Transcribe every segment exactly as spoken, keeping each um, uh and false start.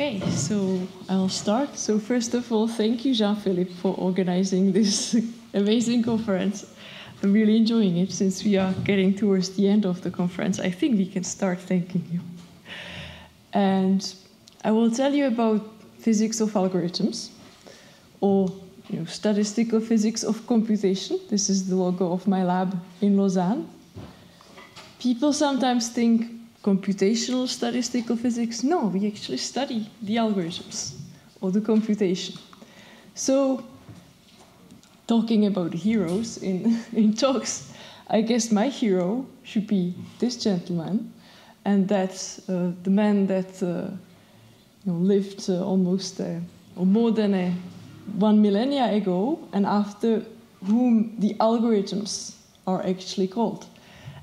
Okay, so I'll start. So first of all, thank you, Jean-Philippe, for organizing this amazing conference. I'm really enjoying it since we are getting towards the end of the conference. I think we can start thanking you. And I will tell you about physics of algorithms, or you know, statistical physics of computation. This is the logo of my lab in Lausanne. People sometimes think computational statistical physics. No, we actually study the algorithms or the computation. So, talking about heroes in, in talks, I guess my hero should be this gentleman, and that's uh, the man that uh, you know, lived uh, almost uh, or more than a, one millennia ago, and after whom the algorithms are actually called.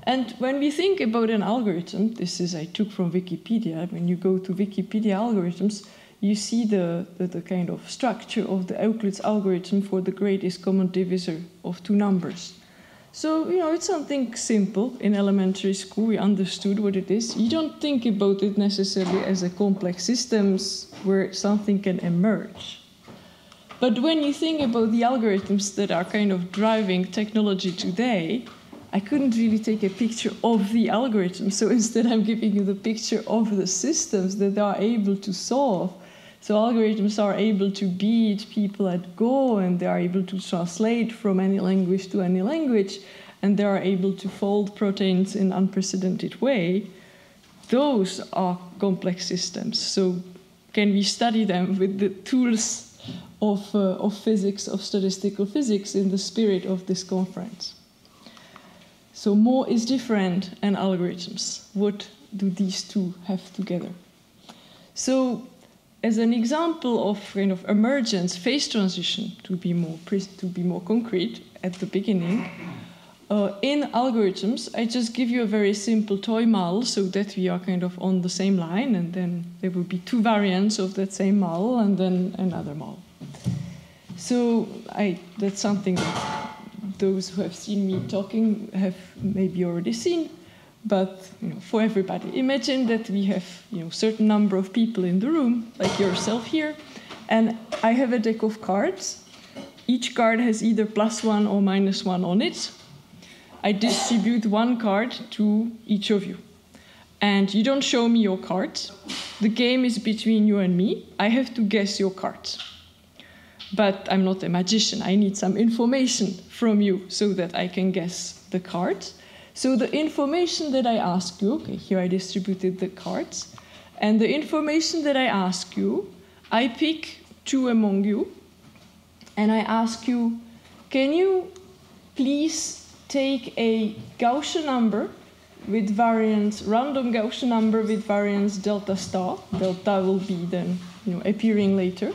And when we think about an algorithm, this is I took from Wikipedia. When you go to Wikipedia algorithms, you see the, the, the kind of structure of the Euclid's algorithm for the greatest common divisor of two numbers. So, you know, it's something simple. In elementary school, we understood what it is. You don't think about it necessarily as a complex systems where something can emerge. But when you think about the algorithms that are kind of driving technology today, I couldn't really take a picture of the algorithm. So instead, I'm giving you the picture of the systems that they are able to solve. So algorithms are able to beat people at Go, and they are able to translate from any language to any language, and they are able to fold proteins in an unprecedented way. Those are complex systems. So can we study them with the tools of, uh, of physics, of statistical physics, in the spirit of this conference? So more is different and algorithms. What do these two have together? So, as an example of kind of emergence, phase transition, to be more to be more concrete at the beginning, uh, in algorithms, I just give you a very simple toy model so that we are kind of on the same line, and then there will be two variants of that same model, and then another model. So I that's something that those who have seen me talking have maybe already seen. But you know, for everybody, imagine that we have you know certain number of people in the room, like yourself here, and I have a deck of cards. Each card has either plus one or minus one on it. I distribute one card to each of you. And you don't show me your cards. The game is between you and me. I have to guess your cards. But I'm not a magician. I need some information from you so that I can guess the card. So the information that I ask you, okay, here I distributed the cards, and the information that I ask you, I pick two among you, and I ask you, can you please take a Gaussian number with variance, random Gaussian number with variance delta star, delta will be then you know, appearing later,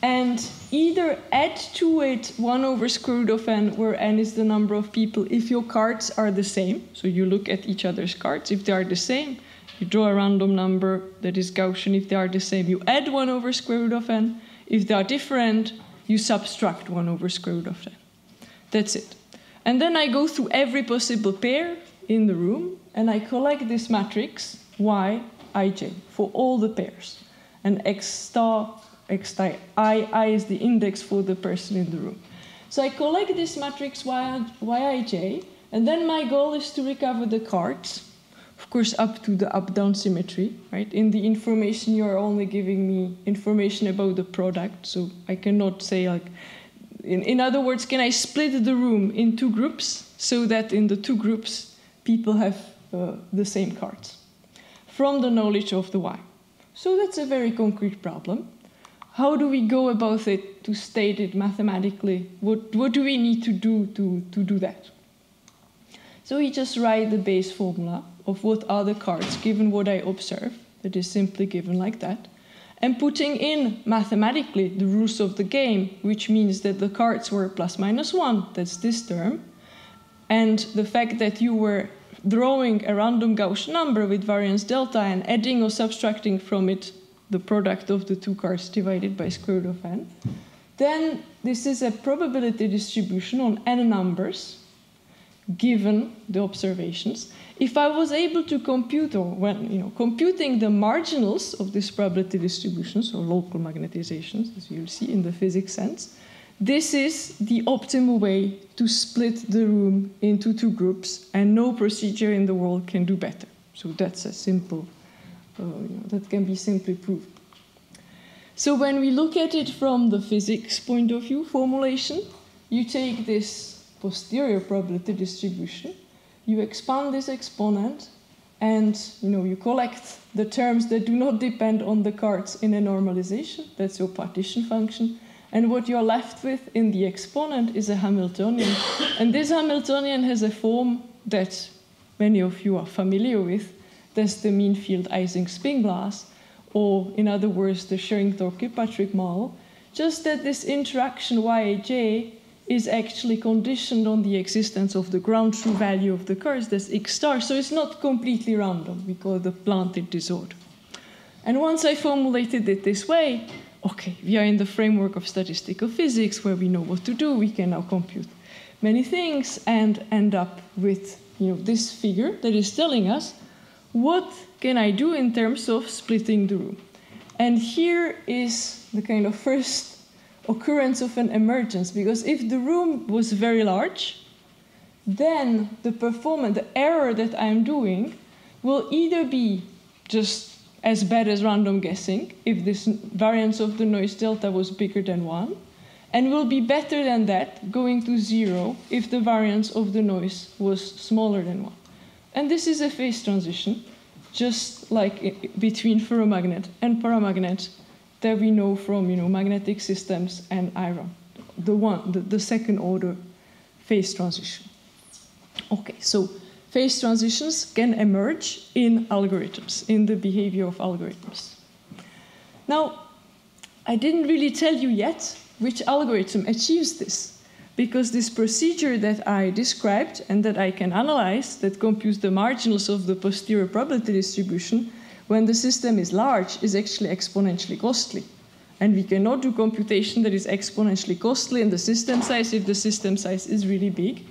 and either add to it one over square root of n, where n is the number of people, if your cards are the same. So you look at each other's cards. If they are the same, you draw a random number that is Gaussian. If they are the same, you add one over square root of n. If they are different, you subtract one over square root of n. That's it. And then I go through every possible pair in the room, and I collect this matrix y, ij, for all the pairs. And x star xi, I is the index for the person in the room. So I collect this matrix Y I J, and then my goal is to recover the cards, of course up to the up-down symmetry, right? In the information, you're only giving me information about the product, so I cannot say like, in, in other words, can I split the room in two groups so that in the two groups, people have uh, the same cards from the knowledge of the Y. So that's a very concrete problem. How do we go about it to state it mathematically? What, what do we need to do to, to do that? So we just write the base formula of what are the cards, given what I observe, that is simply given like that, and putting in mathematically the rules of the game, which means that the cards were plus minus one, that's this term, and the fact that you were drawing a random Gaussian number with variance delta and adding or subtracting from it the product of the two cards divided by square root of n. Then this is a probability distribution on n numbers given the observations. If I was able to compute, or when you know, computing the marginals of these probability distributions, or local magnetizations, as you'll see in the physics sense, this is the optimal way to split the room into two groups, and no procedure in the world can do better. So that's a simple, uh, you know, that can be simply proved. So when we look at it from the physics point of view, formulation, you take this posterior probability distribution, you expand this exponent, and you know, you collect the terms that do not depend on the cards in a normalization. That's your partition function. And what you're left with in the exponent is a Hamiltonian. And this Hamiltonian has a form that many of you are familiar with. That's the mean field Ising-Spinglass, or in other words, the Sherrington-Kirkpatrick model. Just that this interaction Y A J is actually conditioned on the existence of the ground true value of the curves, that's X star. So it's not completely random. We call it the planted disorder. And once I formulated it this way, okay, we are in the framework of statistical physics where we know what to do. We can now compute many things and end up with, you know, this figure that is telling us what can I do in terms of splitting the room. And here is the kind of first occurrence of an emergence, because if the room was very large, then the performance, the error that I'm doing will either be just as bad as random guessing, if this variance of the noise delta was bigger than one, and will be better than that, going to zero, if the variance of the noise was smaller than one. And this is a phase transition, just like between ferromagnet and paramagnet, that we know from, you know, magnetic systems and iron, the one, the, the second order phase transition. Okay, so phase transitions can emerge in algorithms, in the behavior of algorithms. Now, I didn't really tell you yet which algorithm achieves this, because this procedure that I described and that I can analyze, that computes the marginals of the posterior probability distribution, when the system is large, is actually exponentially costly. And we cannot do computation that is exponentially costly in the system size if the system size is really big.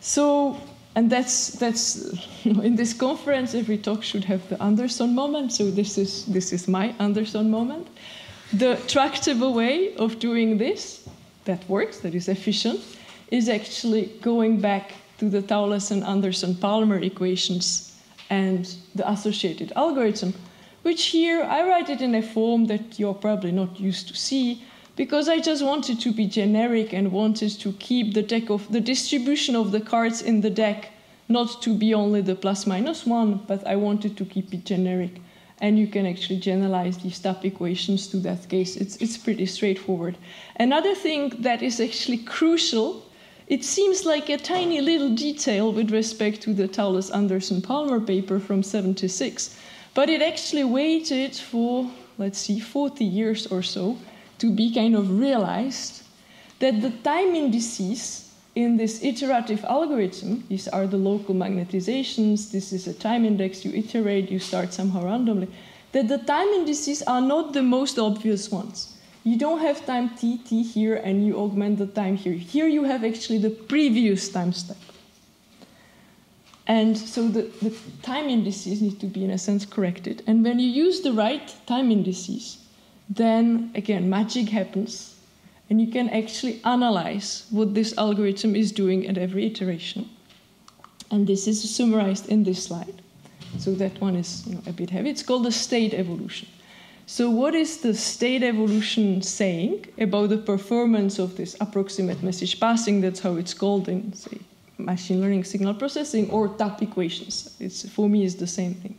So, and that's, that's you know, in this conference, every talk should have the Anderson moment. So this is, this is my Anderson moment. The tractable way of doing this, that works, that is efficient, is actually going back to the Thouless and Anderson-Palmer equations and the associated algorithm, which here I write it in a form that you're probably not used to see, because I just wanted to be generic and wanted to keep the deck of the distribution of the cards in the deck not to be only the plus minus one, but I wanted to keep it generic. And you can actually generalize these type equations to that case. It's, it's pretty straightforward. Another thing that is actually crucial, it seems like a tiny little detail with respect to the Thouless-Anderson-Palmer paper from seventy-six, but it actually waited for, let's see, forty years or so to be kind of realized that the time indices in this iterative algorithm, these are the local magnetizations, this is a time index, you iterate, you start somehow randomly, that the time indices are not the most obvious ones. You don't have time t, t here, and you augment the time here. Here you have actually the previous time step. And so the, the time indices need to be, in a sense, corrected. And when you use the right time indices, then again, magic happens, and you can actually analyze what this algorithm is doing at every iteration. And this is summarized in this slide. So that one is, you know, a bit heavy. It's called the state evolution. So what is the state evolution saying about the performance of this approximate message passing? That's how it's called in, say, machine learning signal processing, or T A P equations. It's, for me, it's the same thing.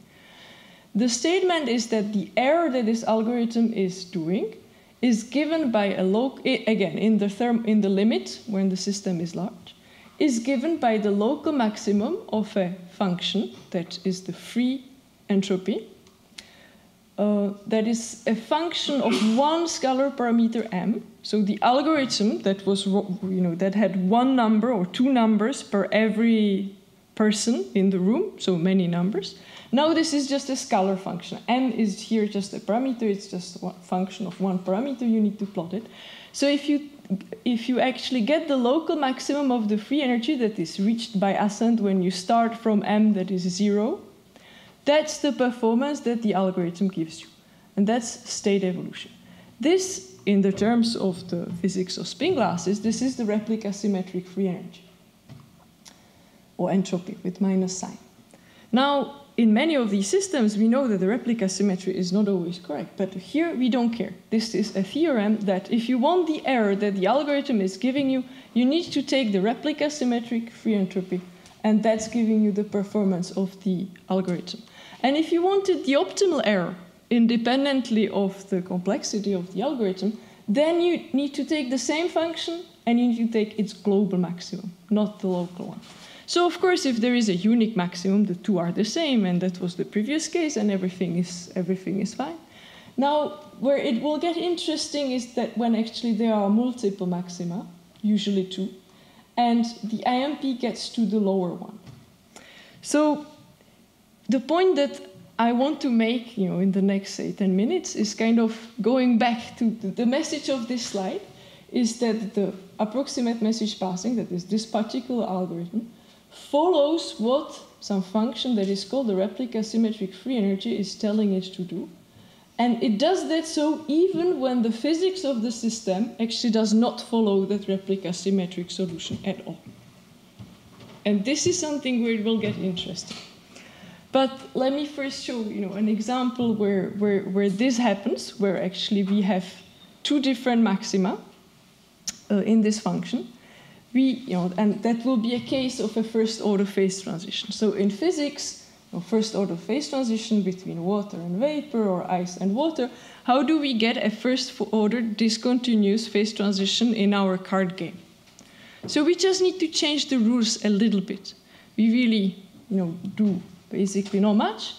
The statement is that the error that this algorithm is doing is given by a local, again, in the, therm, in the limit when the system is large, is given by the local maximum of a function that is the free entropy. Uh, that is a function of one scalar parameter m. So the algorithm that was, you know, that had one number or two numbers per every person in the room, so many numbers. Now this is just a scalar function. M is here just a parameter. It's just a function of one parameter. You need to plot it. So if you if you actually get the local maximum of the free energy that is reached by ascent when you start from m that is zero, that's the performance that the algorithm gives you. And that's state evolution. This, in the terms of the physics of spin glasses, this is the replica symmetric free energy, or entropy with minus sign. Now, in many of these systems, we know that the replica symmetry is not always correct, but here we don't care. This is a theorem that if you want the error that the algorithm is giving you, you need to take the replica symmetric free entropy, and that's giving you the performance of the algorithm. And if you wanted the optimal error, independently of the complexity of the algorithm, then you need to take the same function and you need to take its global maximum, not the local one. So, of course, if there is a unique maximum, the two are the same, and that was the previous case, and everything is, everything is fine. Now, where it will get interesting is that when actually there are multiple maxima, usually two, and the I M P gets to the lower one. So, the point that I want to make, you know, in the next, say, ten minutes is kind of going back to the, the message of this slide, is that the approximate message passing, that is this particular algorithm, follows what some function that is called the replica symmetric free energy is telling it to do. And it does that so even when the physics of the system actually does not follow that replica symmetric solution at all. And this is something where it will get interesting. But let me first show, you know, an example where, where, where this happens, where actually we have two different maxima uh, in this function. We, you know, and that will be a case of a first-order phase transition. So in physics, you know, first-order phase transition between water and vapor or ice and water, how do we get a first-order discontinuous phase transition in our card game? So we just need to change the rules a little bit. We really, you know, do basically not much.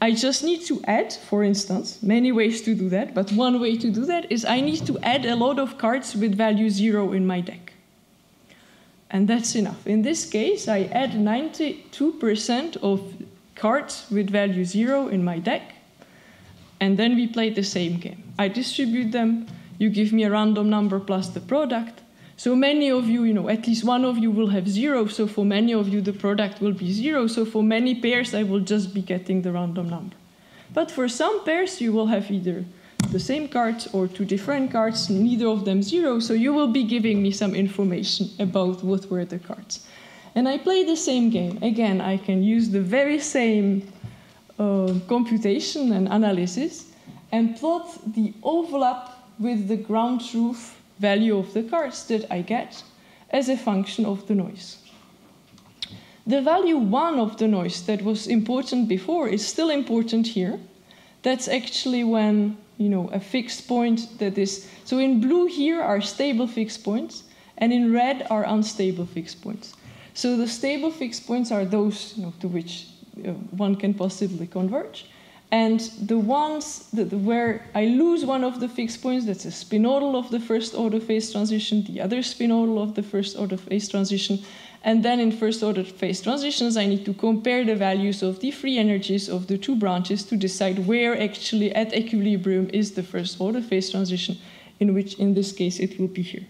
I just need to add, for instance, many ways to do that, but one way to do that is I need to add a lot of cards with value zero in my deck. And that's enough. In this case, I add ninety-two percent of cards with value zero in my deck. And then we play the same game. I distribute them. You give me a random number plus the product. So many of you, you know, at least one of you will have zero. So for many of you, the product will be zero. So for many pairs, I will just be getting the random number. But for some pairs, you will have either the same cards or two different cards, neither of them zero, so you will be giving me some information about what were the cards. And I play the same game. Again, I can use the very same uh, computation and analysis and plot the overlap with the ground truth value of the cards that I get as a function of the noise. The value one of the noise that was important before is still important here. That's actually when, you know, a fixed point that is... So in blue here are stable fixed points, and in red are unstable fixed points. So the stable fixed points are those, you know, to which uh, one can possibly converge. And the ones that, where I lose one of the fixed points, that's a spinodal of the first-order phase transition, the other spinodal of the first-order phase transition. And then in first-order phase transitions, I need to compare the values of the free energies of the two branches to decide where actually at equilibrium is the first-order phase transition, in which, in this case, it will be here.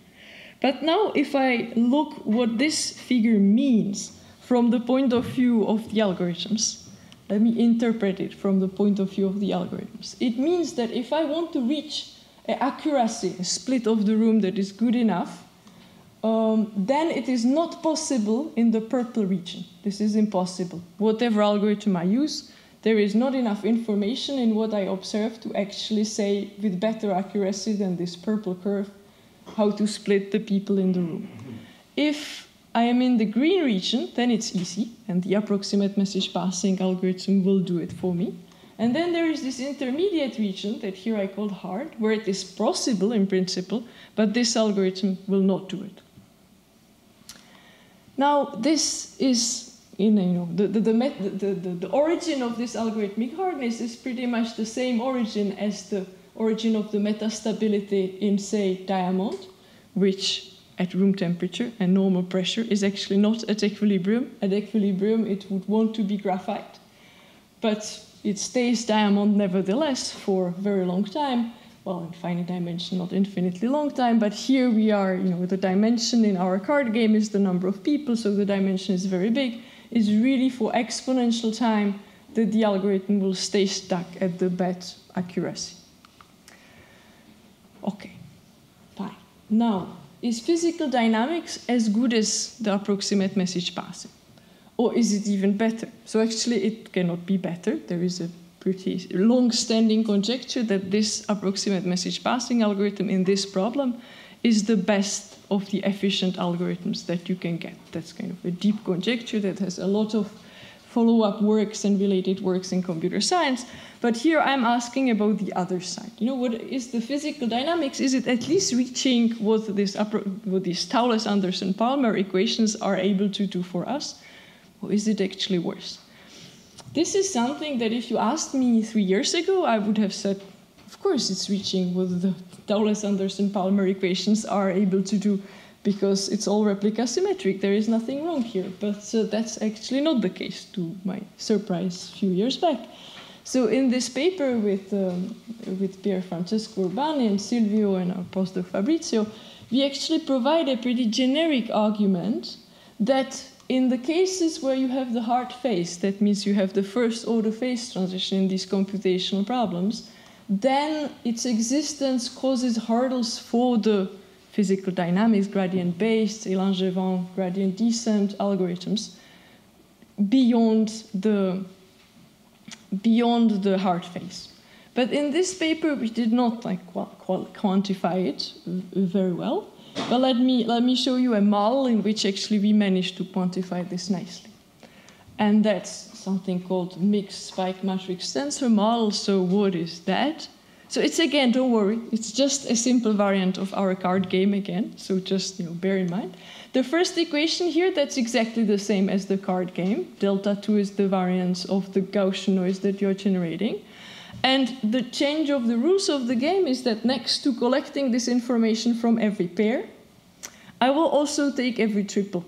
But now, if I look what this figure means from the point of view of the algorithms, let me interpret it from the point of view of the algorithms. It means that if I want to reach an accuracy, a split of the room that is good enough, um, then it is not possible in the purple region. This is impossible. Whatever algorithm I use, there is not enough information in what I observe to actually say with better accuracy than this purple curve how to split the people in the room. If I am in the green region, then it's easy, and the approximate message passing algorithm will do it for me. And then there is this intermediate region that here I called hard, where it is possible in principle, but this algorithm will not do it. Now, this is, you know, the, the, the, the, the, the origin of this algorithmic hardness is pretty much the same origin as the origin of the metastability in, say, diamond, which at room temperature and normal pressure is actually not at equilibrium. At equilibrium, it would want to be graphite. But it stays diamond nevertheless for a very long time. well, in finite dimension, not infinitely long time, but here we are, you know, the dimension in our card game is the number of people, so the dimension is very big, is really for exponential time that the algorithm will stay stuck at the bad accuracy. Okay, fine. Now, is physical dynamics as good as the approximate message passing? Or is it even better? So actually it cannot be better. There is a pretty long-standing conjecture that this approximate message passing algorithm in this problem is the best of the efficient algorithms that you can get. That's kind of a deep conjecture that has a lot of follow-up works and related works in computer science. But here I'm asking about the other side. You know, what is the physical dynamics? Is it at least reaching what, this upper, what these Thouless-Anderson-Palmer equations are able to do for us? Or is it actually worse? This is something that if you asked me three years ago, I would have said, of course it's reaching what the Thouless-Anderson-Palmer equations are able to do, because it's all replica symmetric, there is nothing wrong here. But uh, that's actually not the case, to my surprise a few years back. So in this paper with, um, with Pier Francesco Urbani and Silvio and our postdoc Fabrizio, we actually provide a pretty generic argument that in the cases where you have the hard phase, that means you have the first order phase transition in these computational problems, then its existence causes hurdles for the physical dynamics, gradient-based, Langevin gradient descent algorithms beyond the, beyond the hard phase. But in this paper, we did not like, quantify it very well. But let me, let me show you a model in which actually we managed to quantify this nicely. And that's something called mixed spike matrix tensor model. So what is that? So it's, again, don't worry, it's just a simple variant of our card game again, so just, you know, bear in mind. The first equation here, that's exactly the same as the card game. Delta two is the variance of the Gaussian noise that you're generating. And the change of the rules of the game is that next to collecting this information from every pair, I will also take every triple.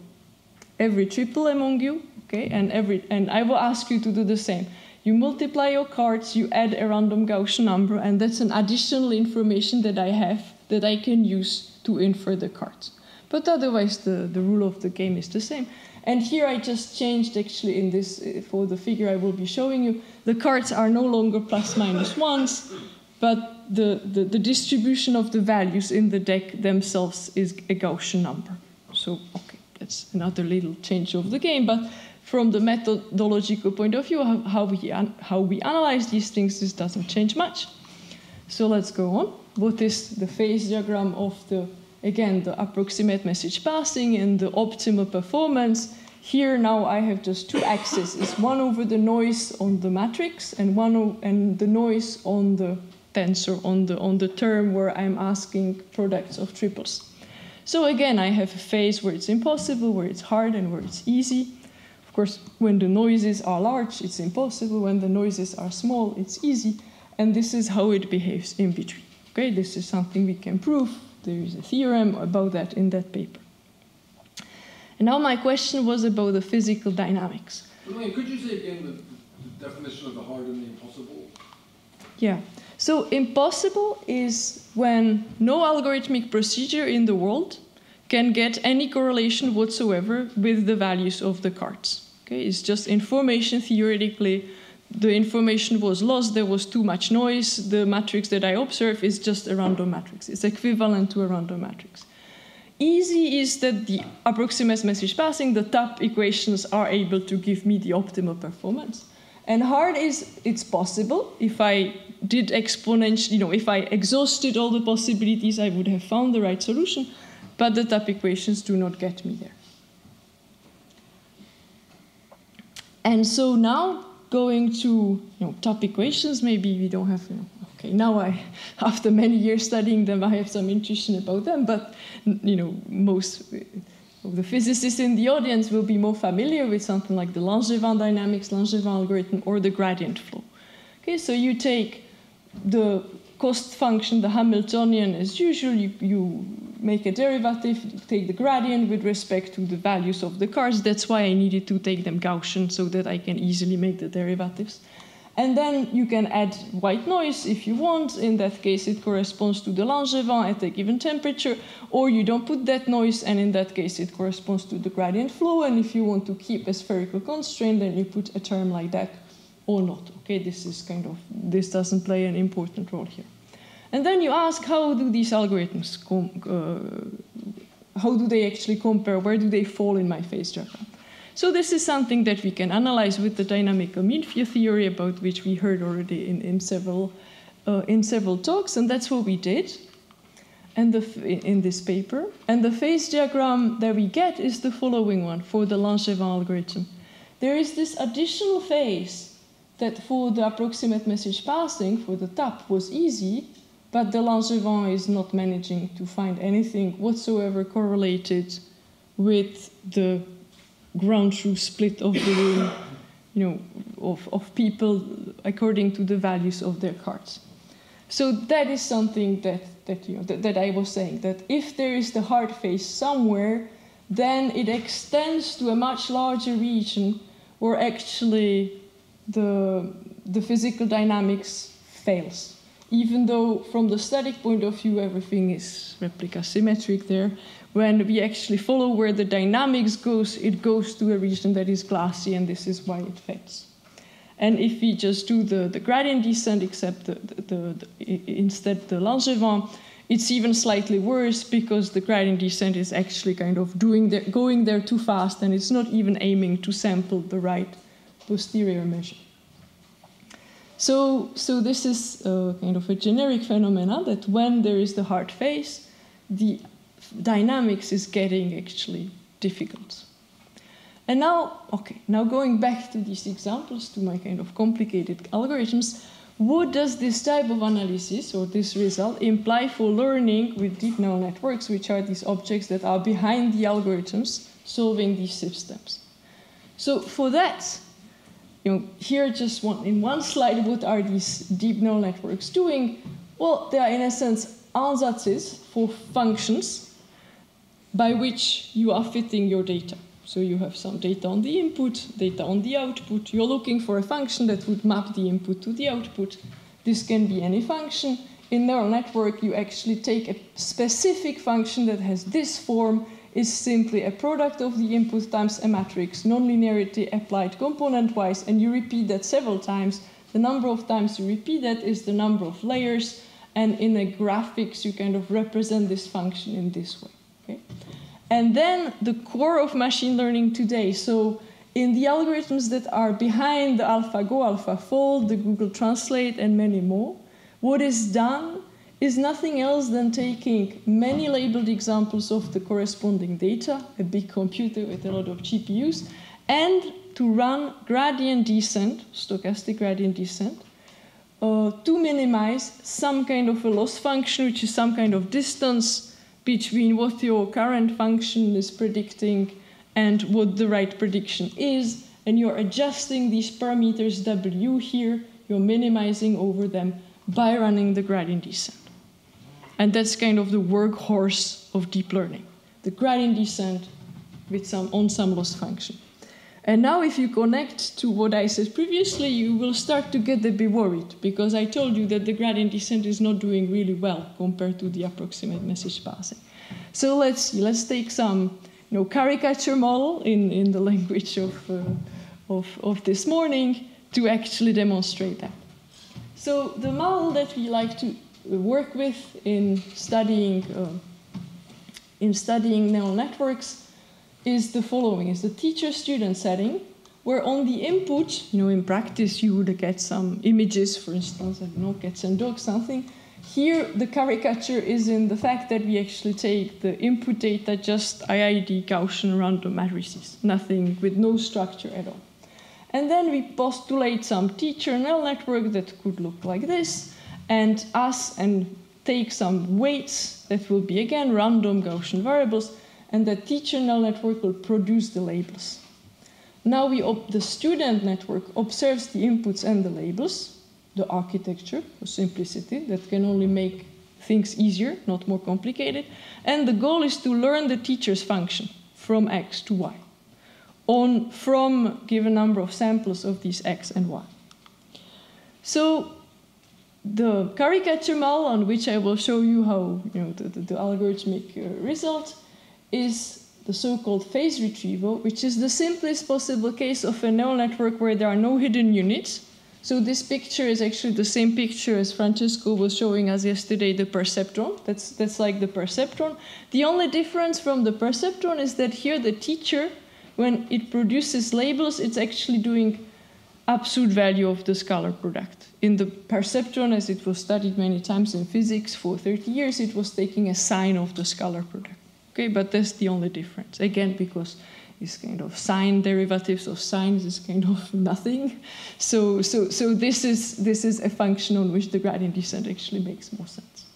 Every triple among you, okay, and, every, and I will ask you to do the same. You multiply your cards, you add a random Gaussian number, and that's an additional information that I have that I can use to infer the cards. But otherwise, the, the rule of the game is the same. And here I just changed, actually, in this, for the figure I will be showing you, the cards are no longer plus minus ones, but the, the, the distribution of the values in the deck themselves is a Gaussian number. So, okay, that's another little change of the game, but from the methodological point of view, how we, how we analyze these things, this doesn't change much. So let's go on. What is the phase diagram of the, again, the approximate message passing and the optimal performance? Here now I have just two axes. It's one over the noise on the matrix and one and the noise on the tensor, on the, on the term where I'm asking products of triples. So again, I have a phase where it's impossible, where it's hard, and where it's easy. Of course, when the noises are large, it's impossible. When the noises are small, it's easy. And this is how it behaves in between. Okay, this is something we can prove. There is a theorem about that in that paper. And now my question was about the physical dynamics. Wait, could you say again the, the definition of the hard and the impossible? Yeah. So impossible is when no algorithmic procedure in the world can get any correlation whatsoever with the values of the cards. Okay, it's just information theoretically. The information was lost, there was too much noise. The matrix that I observe is just a random matrix. It's equivalent to a random matrix. Easy is that the approximate message passing, the top equations are able to give me the optimal performance. And hard is it's possible. If I did exponential, you know, if I exhausted all the possibilities, I would have found the right solution. But the top equations do not get me there. And so now, going to, you know, top equations, maybe we don't have, you know, okay, now I, after many years studying them, I have some intuition about them, but, you know, most of the physicists in the audience will be more familiar with something like the Langevin dynamics, Langevin algorithm, or the gradient flow. Okay, so you take the cost function, the Hamiltonian as usual, you, you make a derivative, take the gradient with respect to the values of the cards. That's why I needed to take them Gaussian so that I can easily make the derivatives. And then you can add white noise if you want. In that case, it corresponds to the Langevin at a given temperature. Or you don't put that noise, and in that case, it corresponds to the gradient flow. And if you want to keep a spherical constraint, then you put a term like that or not. Okay, this is kind of, this doesn't play an important role here. And then you ask, how do these algorithms, com uh, how do they actually compare? Where do they fall in my phase diagram? So this is something that we can analyze with the dynamical mean field theory, about which we heard already in, in, several, uh, in several talks, and that's what we did and the, in this paper. And the phase diagram that we get is the following one for the Langevin algorithm. There is this additional phase that for the approximate message passing, for the T A P, was easy, but the Langevin is not managing to find anything whatsoever correlated with the ground truth split of the room, you know, of, of people according to the values of their cards. So that is something that, that, you know, that, that I was saying, that if there is the hard phase somewhere, then it extends to a much larger region where actually the, the physical dynamics fails. Even though from the static point of view, everything is replica symmetric there, when we actually follow where the dynamics goes, it goes to a region that is glassy, and this is why it fails. And if we just do the, the gradient descent, except the, the, the, the, instead the Langevin, it's even slightly worse, because the gradient descent is actually kind of doing the, going there too fast, and it's not even aiming to sample the right posterior measure. So, so this is uh, kind of a generic phenomena, that when there is the hard phase, the dynamics is getting actually difficult. And now, okay, now going back to these examples, to my kind of complicated algorithms, what does this type of analysis or this result imply for learning with deep neural networks, which are these objects that are behind the algorithms solving these systems? So for that, you know, here just one, in one slide, what are these deep neural networks doing? Well, they are in a sense ansatzes for functions by which you are fitting your data. So you have some data on the input, data on the output. You're looking for a function that would map the input to the output. This can be any function. In neural network, you actually take a specific function that has this form, is simply a product of the input times a matrix, nonlinearity applied component-wise, and you repeat that several times. The number of times you repeat that is the number of layers, and in a graphics, you kind of represent this function in this way. Okay. And then the core of machine learning today. So in the algorithms that are behind the AlphaGo, AlphaFold, the Google Translate, and many more, what is done is nothing else than taking many labeled examples of the corresponding data, a big computer with a lot of G P Us, and to run gradient descent, stochastic gradient descent, uh, to minimize some kind of a loss function, which is some kind of distance between what your current function is predicting and what the right prediction is, and you're adjusting these parameters W here, you're minimizing over them by running the gradient descent. And that's kind of the workhorse of deep learning, the gradient descent with some, on some loss function. And now if you connect to what I said previously, you will start to get a bit worried, because I told you that the gradient descent is not doing really well compared to the approximate message passing. So let's see, let's take some you know, caricature model in, in the language of, uh, of, of this morning to actually demonstrate that. So the model that we like to work with in studying, uh, in studying neural networks is the following, is the teacher-student setting, where on the input, you know, in practice, you would get some images, for instance, I don't know, cats and dogs, something. Here, the caricature is in the fact that we actually take the input data, just I I D, Gaussian random matrices, nothing with no structure at all. And then we postulate some teacher neural network that could look like this, and us, and take some weights that will be, again, random Gaussian variables, and the teacher neural network will produce the labels. Now we the student network observes the inputs and the labels, the architecture for simplicity, that can only make things easier, not more complicated. And the goal is to learn the teacher's function from x to y, on from given number of samples of these x and y. So the caricature model, on which I will show you how you know, the, the, the algorithmic uh, result, is the so-called phase retrieval, which is the simplest possible case of a neural network where there are no hidden units. So this picture is actually the same picture as Francesco was showing us yesterday, the perceptron. That's, that's like the perceptron. The only difference from the perceptron is that here the teacher, when it produces labels, it's actually doing absolute value of the scalar product. In the perceptron, as it was studied many times in physics for thirty years, it was taking a sign of the scalar product. Okay, but that's the only difference. Again, because this kind of sine derivatives of sines is kind of nothing. So, so, so this is this is a function on which the gradient descent actually makes more sense.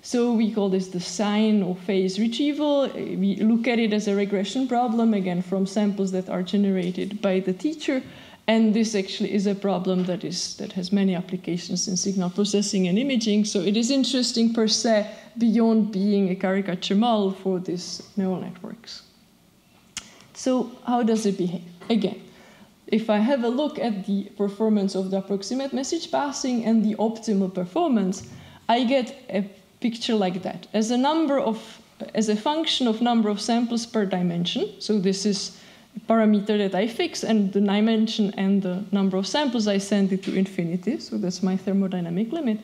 So we call this the sine or phase retrieval. We look at it as a regression problem, again, from samples that are generated by the teacher. And this actually is a problem that is that has many applications in signal processing and imaging. So it is interesting per se beyond being a caricature model for these neural networks. So how does it behave? Again, if I have a look at the performance of the approximate message passing and the optimal performance, I get a picture like that. As a number of as a function of number of samples per dimension. So this is parameter that I fix, and the dimension and the number of samples, I send it to infinity, so that's my thermodynamic limit.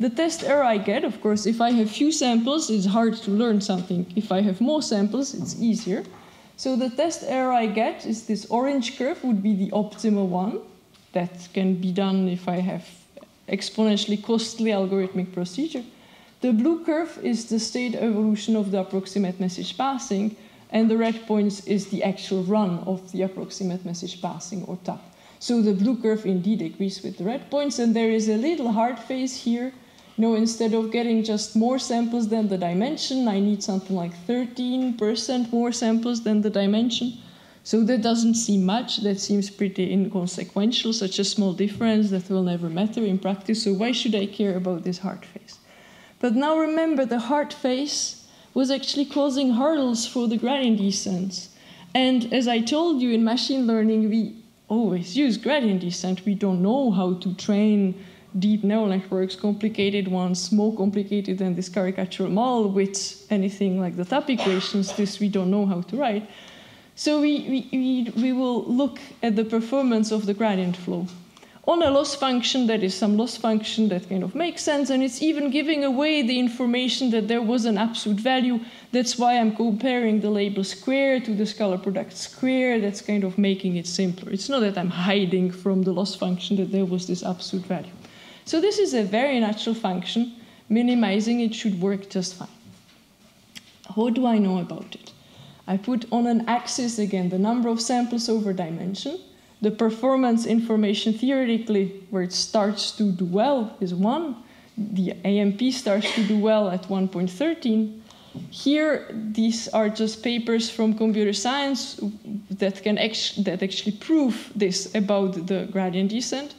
The test error I get, of course, if I have few samples, it's hard to learn something. If I have more samples, it's easier. So the test error I get is this orange curve would be the optimal one. That can be done if I have exponentially costly algorithmic procedure. The blue curve is the state evolution of the approximate message passing, and the red points is the actual run of the approximate message passing, or T A P. So the blue curve indeed agrees with the red points, and there is a little hard phase here. You know, instead of getting just more samples than the dimension, I need something like thirteen percent more samples than the dimension. So that doesn't seem much. That seems pretty inconsequential, such a small difference that will never matter in practice. So why should I care about this hard phase? But now remember, the hard phase was actually causing hurdles for the gradient descent. And as I told you, in machine learning, we always use gradient descent. We don't know how to train deep neural networks, complicated ones, more complicated than this caricatural model with anything like the T A P equations. This we don't know how to write. So we, we, we will look at the performance of the gradient flow on a loss function that is some loss function that kind of makes sense, and it's even giving away the information that there was an absolute value. That's why I'm comparing the label square to the scalar product square. That's kind of making it simpler. It's not that I'm hiding from the loss function that there was this absolute value. So this is a very natural function. Minimizing it should work just fine. How do I know about it? I put on an axis, again, the number of samples over dimension. The performance information theoretically, where it starts to do well, is one. The A M P starts to do well at one point one three. Here, these are just papers from computer science that, can act that actually prove this about the gradient descent.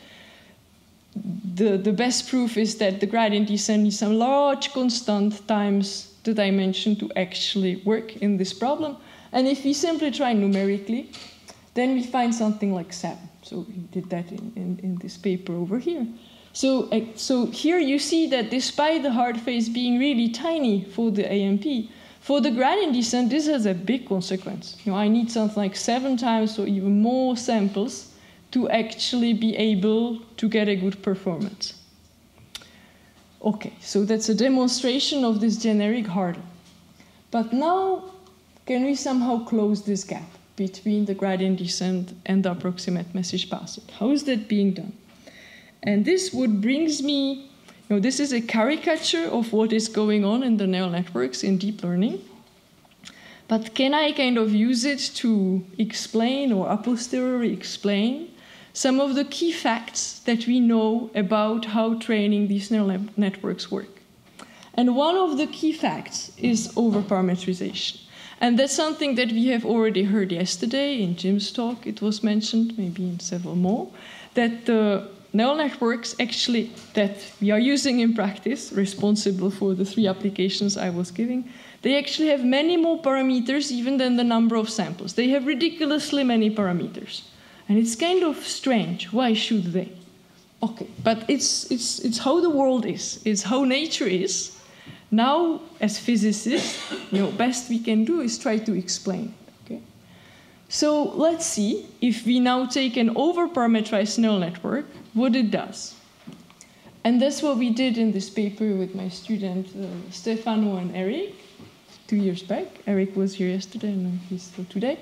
The, the best proof is that the gradient descent needs some large constant times the dimension to actually work in this problem. And if we simply try numerically, then we find something like seven. So we did that in, in, in this paper over here. So, uh, so here you see that despite the hard phase being really tiny for the A M P, for the gradient descent, this has a big consequence. You know, I need something like seven times or even more samples to actually be able to get a good performance. Okay, so that's a demonstration of this generic hurdle. But now, can we somehow close this gap between the gradient descent and the approximate message passing? How is that being done? And this what brings me, you know, this is a caricature of what is going on in the neural networks in deep learning. But can I kind of use it to explain or a posteriori explain some of the key facts that we know about how training these neural networks work? And one of the key facts is overparametrization. And that's something that we have already heard yesterday in Jim's talk. It was mentioned, maybe in several more, that the neural networks actually that we are using in practice, responsible for the three applications I was giving, they actually have many more parameters even than the number of samples. They have ridiculously many parameters. And it's kind of strange. Why should they? Okay, but it's, it's, it's how the world is. It's how nature is. Now, as physicists, you know, best we can do is try to explain. Okay? So let's see if we now take an over-parametrized neural network, what it does. And that's what we did in this paper with my student uh, Stefano and Eric, two years back. Eric was here yesterday and he's still today.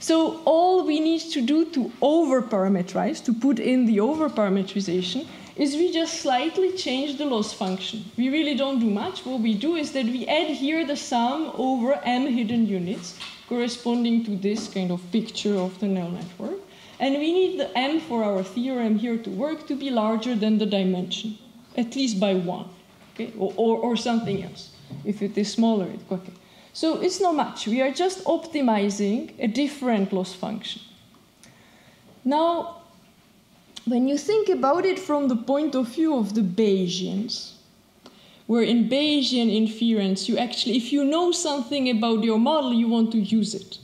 So all we need to do to over-parametrize, to put in the over-parametrization, is we just slightly change the loss function. We really don't do much. What we do is that we add here the sum over m hidden units corresponding to this kind of picture of the neural network. And we need the m for our theorem here to work to be larger than the dimension, at least by one, okay? or, or, or something else. If it is smaller, it, okay. So it's not much. We are just optimizing a different loss function. Now, when you think about it from the point of view of the Bayesians, where in Bayesian inference, you actually, if you know something about your model, you want to use it.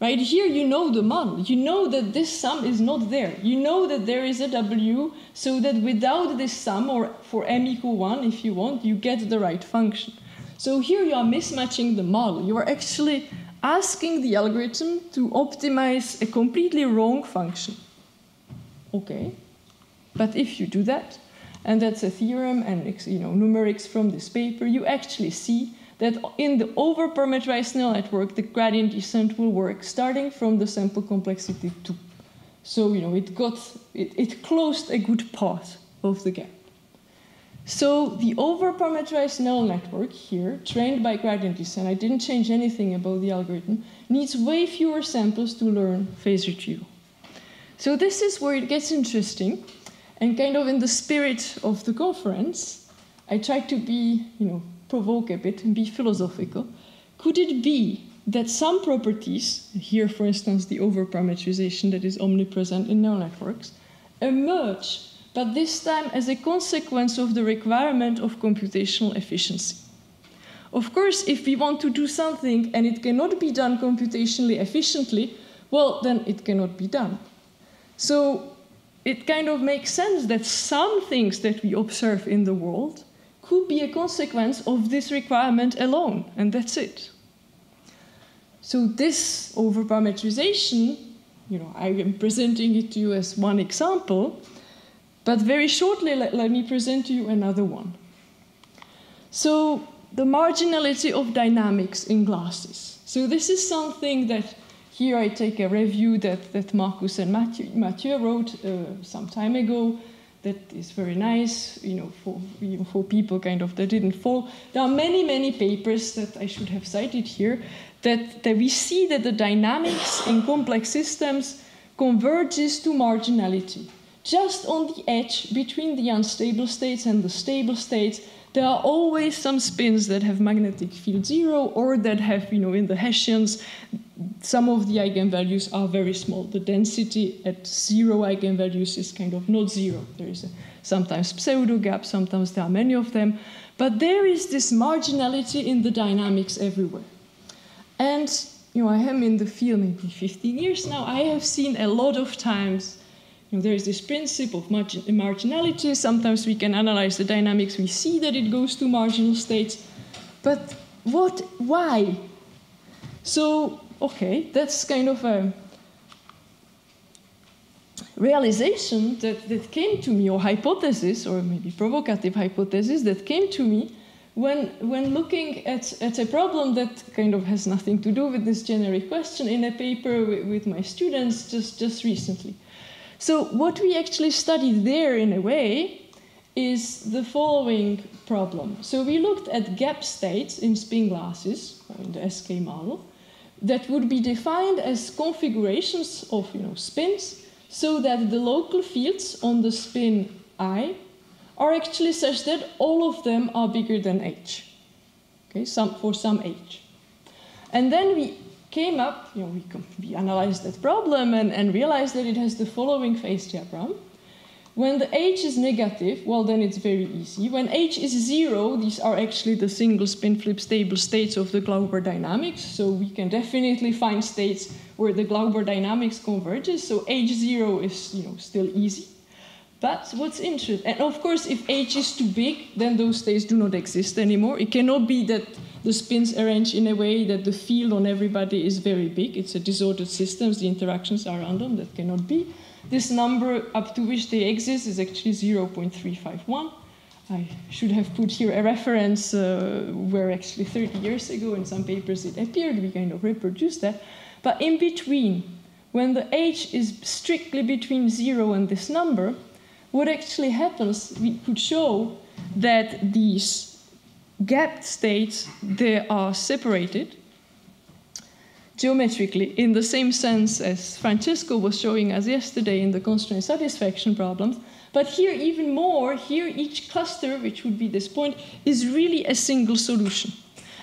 Right here, you know the model. You know that this sum is not there. You know that there is a W, so that without this sum, or for m equal one, if you want, you get the right function. So here you are mismatching the model. You are actually asking the algorithm to optimize a completely wrong function. Okay, but if you do that, and that's a theorem and you know numerics from this paper, you actually see that in the over-parametrized neural network, the gradient descent will work starting from the sample complexity two. So you know it got it, it closed a good part of the gap. So the over-parametrized neural network here, trained by gradient descent, I didn't change anything about the algorithm, needs way fewer samples to learn phase retrieval. So this is where it gets interesting, and kind of in the spirit of the conference, I tried to be, you know, provoke a bit and be philosophical. Could it be that some properties, here for instance the over-parametrization that is omnipresent in neural networks, emerge but this time as a consequence of the requirement of computational efficiency? Of course, if we want to do something and it cannot be done computationally efficiently, well, then it cannot be done. So it kind of makes sense that some things that we observe in the world could be a consequence of this requirement alone, and that's it. So this overparametrization, you know, I am presenting it to you as one example, but very shortly, let, let me present to you another one. So the marginality of dynamics in glasses. So this is something that here I take a review that, that Marcus and Mathieu, Mathieu wrote uh, some time ago. That is very nice, you know, for, you know, for people kind of that didn't follow. There are many, many papers that I should have cited here that, that we see that the dynamics in complex systems converges to marginality. Just on the edge between the unstable states and the stable states, there are always some spins that have magnetic field zero or that have, you know, in the Hessians, some of the eigenvalues are very small. The density at zero eigenvalues is kind of not zero. There is a, sometimes pseudo gap, sometimes there are many of them. But there is this marginality in the dynamics everywhere. And, you know, I am in the field maybe fifteen years now. I have seen a lot of times. You know, there is this principle of margin marginality. Sometimes we can analyze the dynamics. We see that it goes to marginal states. But what? Why? So, okay, that's kind of a realization that, that came to me, or hypothesis, or maybe provocative hypothesis that came to me when, when looking at, at a problem that kind of has nothing to do with this generic question in a paper with, with my students just, just recently. So what we actually studied there, in a way, is the following problem. So we looked at gap states in spin glasses, or in the S K model, that would be defined as configurations of you know, spins so that the local fields on the spin I are actually such that all of them are bigger than H, okay, some, for some H. And then we came up, you know, we, we analyzed that problem and, and realized that it has the following phase diagram. When the H is negative, well, then it's very easy. When H is zero, these are actually the single spin flip stable states of the Glauber dynamics. So we can definitely find states where the Glauber dynamics converges. So H zero is you know, still easy. But what's interesting, and of course, if H is too big, then those states do not exist anymore. It cannot be that the spins arrange in a way that the field on everybody is very big. It's a disordered system. The interactions are random. That cannot be. This number up to which they exist is actually zero point three five one. I should have put here a reference uh, where actually thirty years ago in some papers it appeared. We kind of reproduced that. But in between, when the H is strictly between zero and this number, what actually happens, we could show that these gapped states, they are separated geometrically in the same sense as Francesco was showing us yesterday in the constraint satisfaction problems. But here even more, here each cluster, which would be this point, is really a single solution.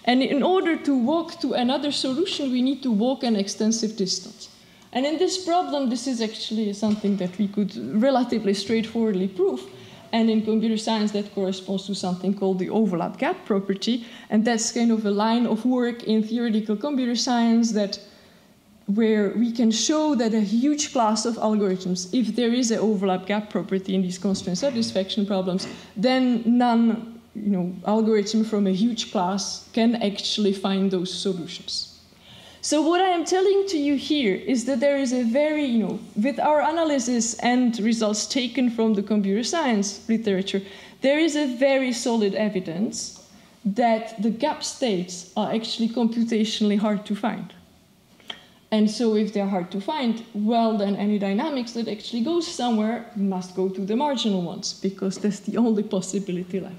And in order to walk to another solution, we need to walk an extensive distance. And in this problem, this is actually something that we could relatively straightforwardly prove. And in computer science, that corresponds to something called the overlap gap property. And that's kind of a line of work in theoretical computer science that where we can show that a huge class of algorithms, if there is an overlap gap property in these constraint satisfaction problems, then none, you know, algorithm from a huge class can actually find those solutions. So what I am telling to you here is that there is a very, you know, with our analysis and results taken from the computer science literature, there is a very solid evidence that the gap states are actually computationally hard to find. And so if they're hard to find, well, then any dynamics that actually goes somewhere must go to the marginal ones, because that's the only possibility left.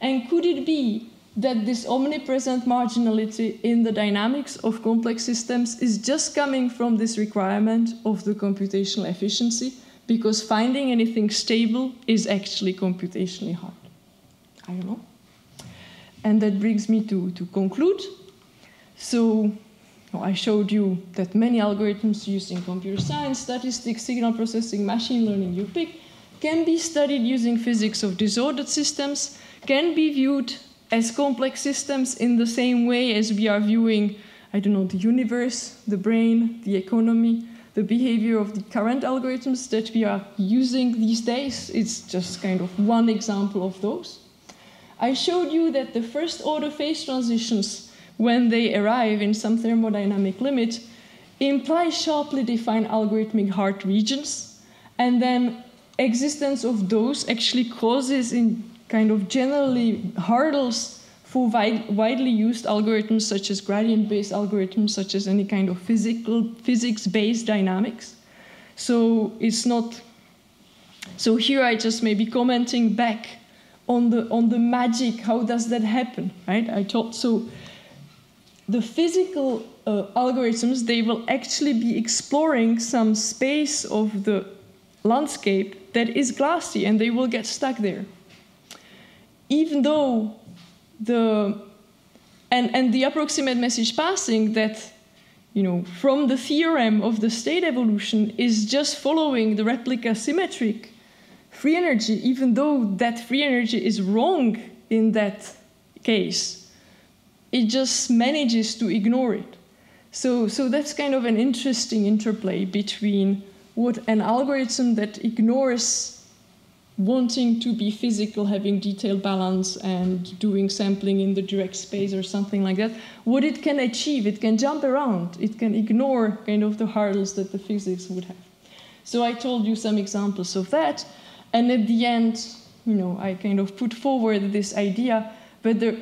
And could it be that this omnipresent marginality in the dynamics of complex systems is just coming from this requirement of the computational efficiency, because finding anything stable is actually computationally hard? I don't know. And that brings me to, to conclude. So I showed you that many algorithms used in computer science, statistics, signal processing, machine learning, you pick, can be studied using physics of disordered systems, can be viewed as complex systems in the same way as we are viewing, I don't know, the universe, the brain, the economy, the behavior of the current algorithms that we are using these days. It's just kind of one example of those. I showed you that the first order phase transitions, when they arrive in some thermodynamic limit, imply sharply defined algorithmic hard regions, and then existence of those actually causes in kind of generally hurdles for wide, widely used algorithms such as gradient-based algorithms, such as any kind of physical physics-based dynamics. So it's not. So here I just may be commenting back on the on the magic. How does that happen, right? I thought so. The physical uh, algorithms, they will actually be exploring some space of the landscape that is glassy, and they will get stuck there. Even though the, and, and the approximate message passing that, you know, from the theorem of the state evolution is just following the replica symmetric free energy, even though that free energy is wrong in that case, it just manages to ignore it. So, so that's kind of an interesting interplay between what an algorithm that ignores wanting to be physical, having detailed balance and doing sampling in the direct space or something like that, what it can achieve. It can jump around. It can ignore kind of the hurdles that the physics would have. So I told you some examples of that. And at the end, you know, I kind of put forward this idea, but there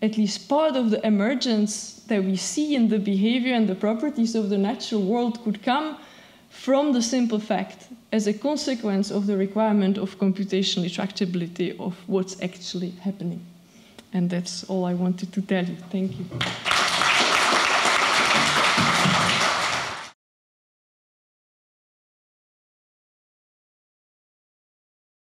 at least part of the emergence that we see in the behavior and the properties of the natural world could come from the simple fact as a consequence of the requirement of computational tractability of what's actually happening. And that's all I wanted to tell you. Thank you.